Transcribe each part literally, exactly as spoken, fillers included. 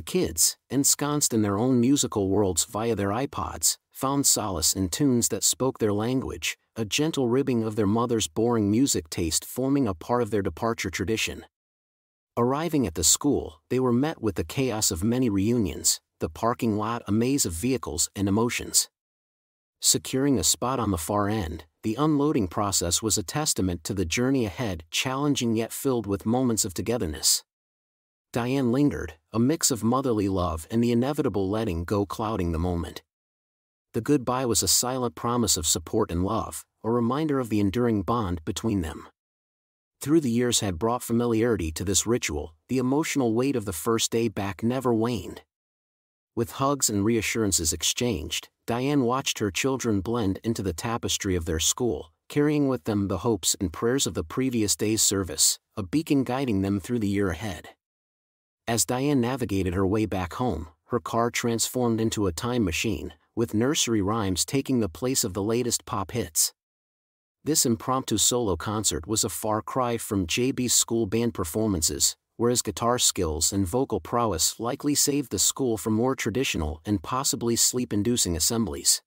The kids, ensconced in their own musical worlds via their iPods, found solace in tunes that spoke their language, a gentle ribbing of their mother's boring music taste forming a part of their departure tradition. Arriving at the school, they were met with the chaos of many reunions, the parking lot a maze of vehicles and emotions. Securing a spot on the far end, the unloading process was a testament to the journey ahead, challenging yet filled with moments of togetherness. Diane lingered, a mix of motherly love and the inevitable letting go clouding the moment. The goodbye was a silent promise of support and love, a reminder of the enduring bond between them. Through the years had brought familiarity to this ritual, the emotional weight of the first day back never waned. With hugs and reassurances exchanged, Diane watched her children blend into the tapestry of their school, carrying with them the hopes and prayers of the previous day's service, a beacon guiding them through the year ahead. As Diane navigated her way back home, her car transformed into a time machine, with nursery rhymes taking the place of the latest pop hits. This impromptu solo concert was a far cry from J B's school band performances, where his guitar skills and vocal prowess likely saved the school from more traditional and possibly sleep-inducing assemblies.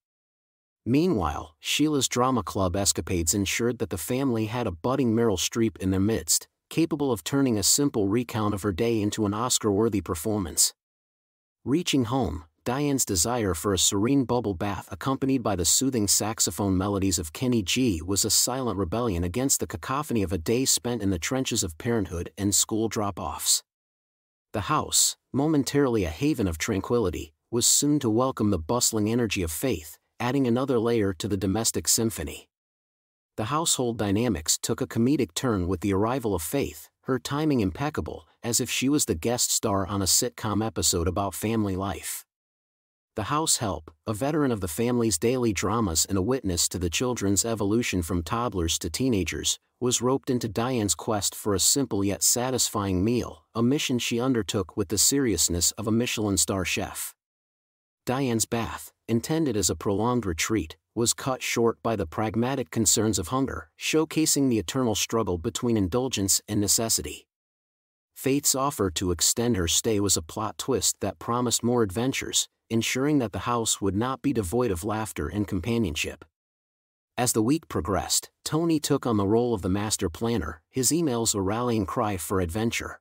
Meanwhile, Sheila's drama club escapades ensured that the family had a budding Meryl Streep in their midst, capable of turning a simple recount of her day into an Oscar-worthy performance. Reaching home, Diane's desire for a serene bubble bath accompanied by the soothing saxophone melodies of Kenny G was a silent rebellion against the cacophony of a day spent in the trenches of parenthood and school drop-offs. The house, momentarily a haven of tranquility, was soon to welcome the bustling energy of faith, adding another layer to the domestic symphony. The household dynamics took a comedic turn with the arrival of Faith, her timing impeccable, as if she was the guest star on a sitcom episode about family life. The house help, a veteran of the family's daily dramas and a witness to the children's evolution from toddlers to teenagers, was roped into Diane's quest for a simple yet satisfying meal, a mission she undertook with the seriousness of a Michelin star chef. Diane's bath, intended as a prolonged retreat, was cut short by the pragmatic concerns of hunger, showcasing the eternal struggle between indulgence and necessity. Faith's offer to extend her stay was a plot twist that promised more adventures, ensuring that the house would not be devoid of laughter and companionship. As the week progressed, Tony took on the role of the master planner, his emails a rallying cry for adventure.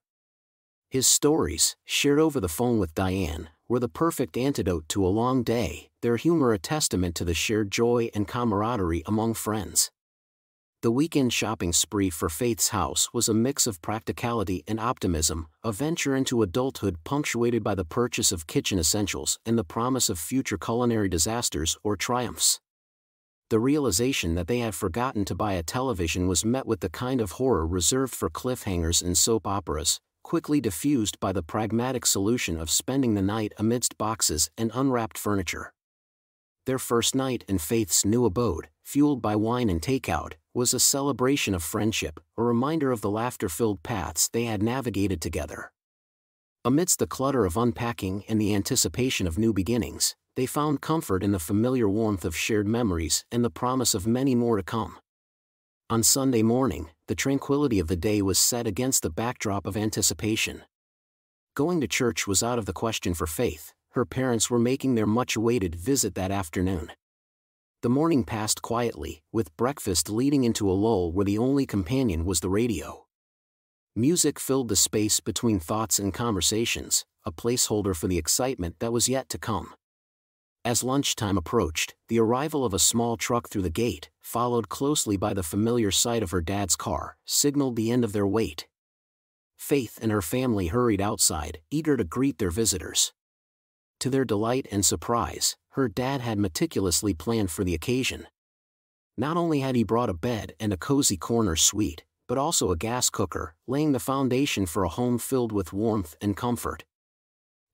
His stories, shared over the phone with Diane, were the perfect antidote to a long day, their humor a testament to the shared joy and camaraderie among friends. The weekend shopping spree for Faith's house was a mix of practicality and optimism, a venture into adulthood punctuated by the purchase of kitchen essentials and the promise of future culinary disasters or triumphs. The realization that they had forgotten to buy a television was met with the kind of horror reserved for cliffhangers and soap operas, quickly diffused by the pragmatic solution of spending the night amidst boxes and unwrapped furniture. Their first night in Faith's new abode, fueled by wine and takeout, was a celebration of friendship, a reminder of the laughter-filled paths they had navigated together. Amidst the clutter of unpacking and the anticipation of new beginnings, they found comfort in the familiar warmth of shared memories and the promise of many more to come. On Sunday morning, the tranquility of the day was set against the backdrop of anticipation. Going to church was out of the question for Faith. Her parents were making their much-awaited visit that afternoon. The morning passed quietly, with breakfast leading into a lull where the only companion was the radio. Music filled the space between thoughts and conversations, a placeholder for the excitement that was yet to come. As lunchtime approached, the arrival of a small truck through the gate, followed closely by the familiar sight of her dad's car, signaled the end of their wait. Faith and her family hurried outside, eager to greet their visitors. To their delight and surprise, her dad had meticulously planned for the occasion. Not only had he brought a bed and a cozy corner suite, but also a gas cooker, laying the foundation for a home filled with warmth and comfort.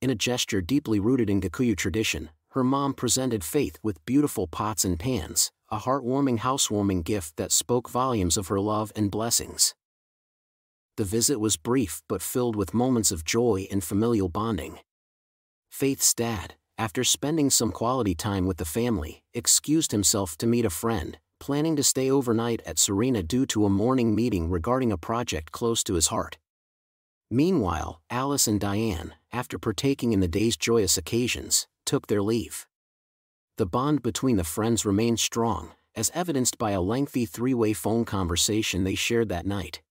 In a gesture deeply rooted in Kikuyu tradition, her mom presented Faith with beautiful pots and pans, a heartwarming housewarming gift that spoke volumes of her love and blessings. The visit was brief but filled with moments of joy and familial bonding. Faith's dad, after spending some quality time with the family, excused himself to meet a friend, planning to stay overnight at Serena due to a morning meeting regarding a project close to his heart. Meanwhile, Alice and Diane, after partaking in the day's joyous occasions, took their leave. The bond between the friends remained strong, as evidenced by a lengthy three-way phone conversation they shared that night.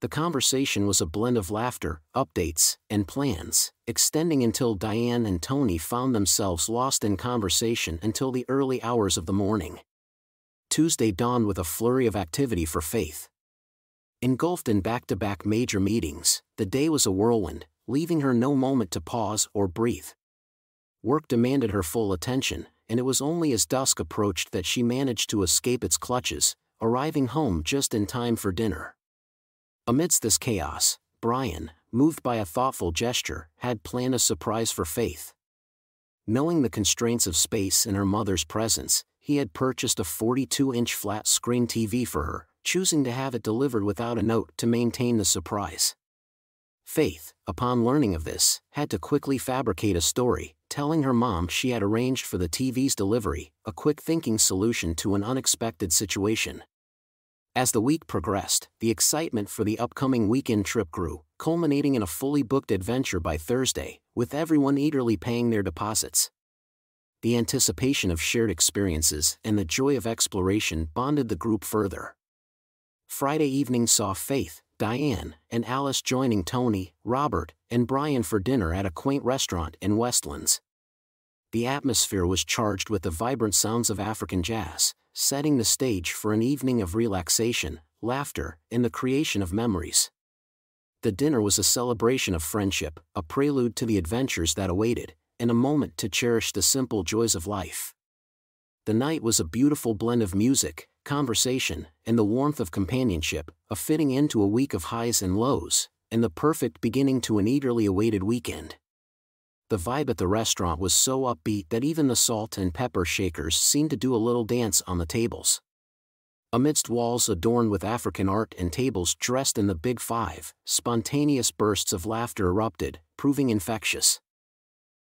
The conversation was a blend of laughter, updates, and plans, extending until Diane and Tony found themselves lost in conversation until the early hours of the morning. Tuesday dawned with a flurry of activity for Faith. Engulfed in back-to-back major meetings, the day was a whirlwind, leaving her no moment to pause or breathe. Work demanded her full attention, and it was only as dusk approached that she managed to escape its clutches, arriving home just in time for dinner. Amidst this chaos, Brian, moved by a thoughtful gesture, had planned a surprise for Faith. Knowing the constraints of space and her mother's presence, he had purchased a forty-two inch flat-screen T V for her, choosing to have it delivered without a note to maintain the surprise. Faith, upon learning of this, had to quickly fabricate a story, telling her mom she had arranged for the T V's delivery, a quick-thinking solution to an unexpected situation. As the week progressed, the excitement for the upcoming weekend trip grew, culminating in a fully booked adventure by Thursday, with everyone eagerly paying their deposits. The anticipation of shared experiences and the joy of exploration bonded the group further. Friday evening saw Faith, Diane, and Alice joining Tony, Robert, and Brian for dinner at a quaint restaurant in Westlands. The atmosphere was charged with the vibrant sounds of African jazz, setting the stage for an evening of relaxation, laughter, and the creation of memories. The dinner was a celebration of friendship, a prelude to the adventures that awaited, and a moment to cherish the simple joys of life. The night was a beautiful blend of music, conversation, and the warmth of companionship, a fitting end to a week of highs and lows, and the perfect beginning to an eagerly awaited weekend. The vibe at the restaurant was so upbeat that even the salt and pepper shakers seemed to do a little dance on the tables. Amidst walls adorned with African art and tables dressed in the Big Five, spontaneous bursts of laughter erupted, proving infectious.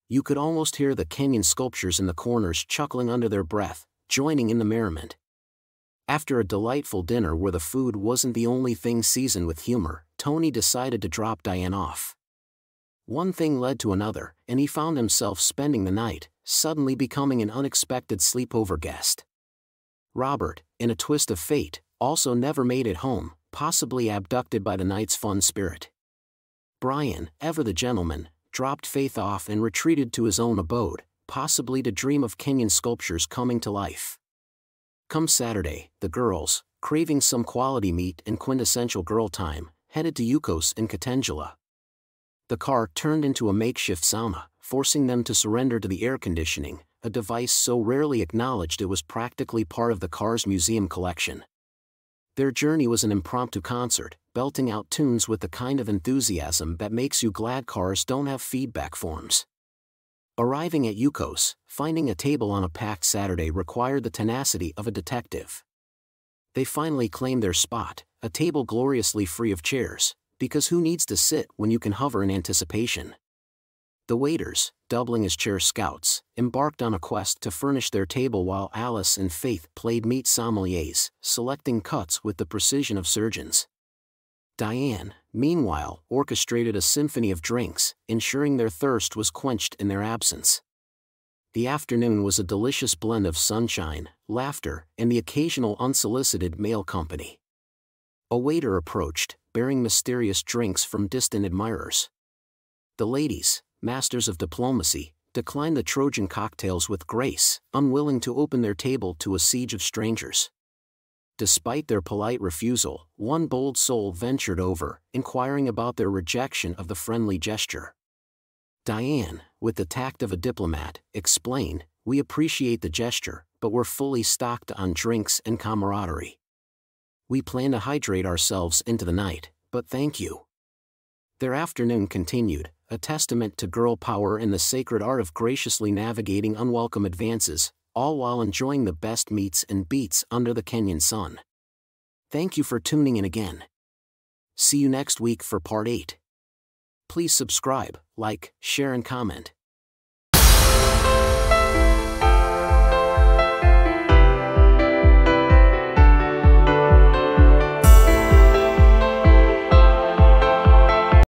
You could almost hear the Kenyan sculptures in the corners chuckling under their breath, joining in the merriment. After a delightful dinner where the food wasn't the only thing seasoned with humor, Tony decided to drop Diane off. One thing led to another, and he found himself spending the night, suddenly becoming an unexpected sleepover guest. Robert, in a twist of fate, also never made it home, possibly abducted by the night's fun spirit. Brian, ever the gentleman, dropped Faith off and retreated to his own abode, possibly to dream of Kenyan sculptures coming to life. Come Saturday, the girls, craving some quality meat and quintessential girl time, headed to Yukos in Katanjala. The car turned into a makeshift sauna, forcing them to surrender to the air conditioning, a device so rarely acknowledged it was practically part of the car's museum collection. Their journey was an impromptu concert, belting out tunes with the kind of enthusiasm that makes you glad cars don't have feedback forms. Arriving at Yukos, finding a table on a packed Saturday required the tenacity of a detective. They finally claimed their spot, a table gloriously free of chairs, because who needs to sit when you can hover in anticipation? The waiters, doubling as chair scouts, embarked on a quest to furnish their table while Alice and Faith played meat sommeliers, selecting cuts with the precision of surgeons. Diane, meanwhile, orchestrated a symphony of drinks, ensuring their thirst was quenched in their absence. The afternoon was a delicious blend of sunshine, laughter, and the occasional unsolicited male company. A waiter approached, bearing mysterious drinks from distant admirers. The ladies, masters of diplomacy, declined the Trojan cocktails with grace, unwilling to open their table to a siege of strangers. Despite their polite refusal, one bold soul ventured over, inquiring about their rejection of the friendly gesture. Diane, with the tact of a diplomat, explained, "We appreciate the gesture, but we're fully stocked on drinks and camaraderie. We plan to hydrate ourselves into the night, but thank you." Their afternoon continued, a testament to girl power and the sacred art of graciously navigating unwelcome advances, all while enjoying the best meats and beats under the Kenyan sun. Thank you for tuning in again. See you next week for part eight. Please subscribe, like, share and comment.